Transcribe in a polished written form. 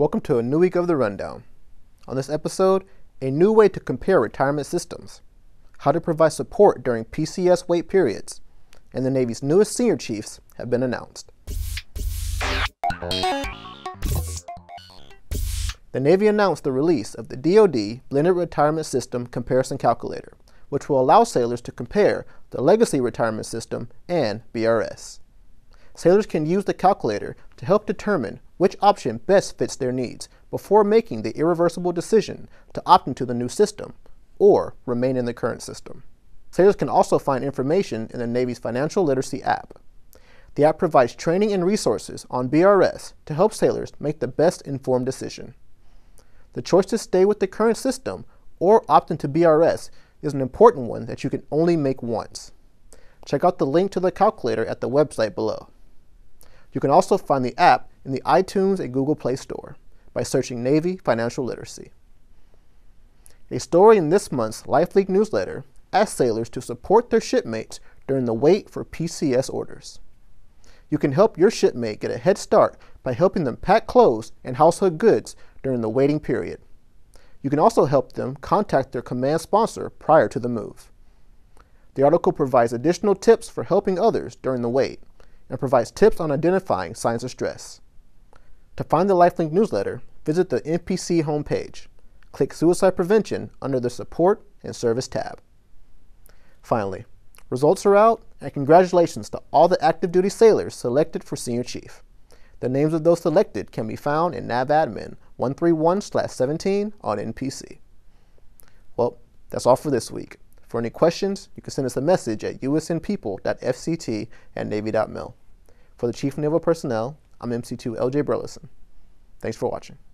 Welcome to a new week of the Rundown. On this episode, a new way to compare retirement systems, how to provide support during PCS wait periods, and the Navy's newest senior chiefs have been announced. The Navy announced the release of the DoD Blended Retirement System Comparison Calculator, which will allow sailors to compare the legacy retirement system and BRS. Sailors can use the calculator to help determine which option best fits their needs before making the irreversible decision to opt into the new system or remain in the current system. Sailors can also find information in the Navy's Financial Literacy app. The app provides training and resources on BRS to help sailors make the best informed decision. The choice to stay with the current system or opt into BRS is an important one that you can only make once. Check out the link to the calculator at the website below. You can also find the app in the iTunes and Google Play Store by searching Navy Financial Literacy. A story in this month's LifeLink newsletter asks sailors to support their shipmates during the wait for PCS orders. You can help your shipmate get a head start by helping them pack clothes and household goods during the waiting period. You can also help them contact their command sponsor prior to the move. The article provides additional tips for helping others during the wait and provides tips on identifying signs of stress. To find the LifeLink newsletter, visit the NPC homepage. Click Suicide Prevention under the Support and Service tab. Finally, results are out, and congratulations to all the active duty sailors selected for Senior Chief. The names of those selected can be found in NAVADMIN 131/17 on NPC. Well, that's all for this week. For any questions, you can send us a message at usnpeople.fct@navy.mil. For the Chief of Naval Personnel, I'm MC2 LJ Burleson. Thanks for watching.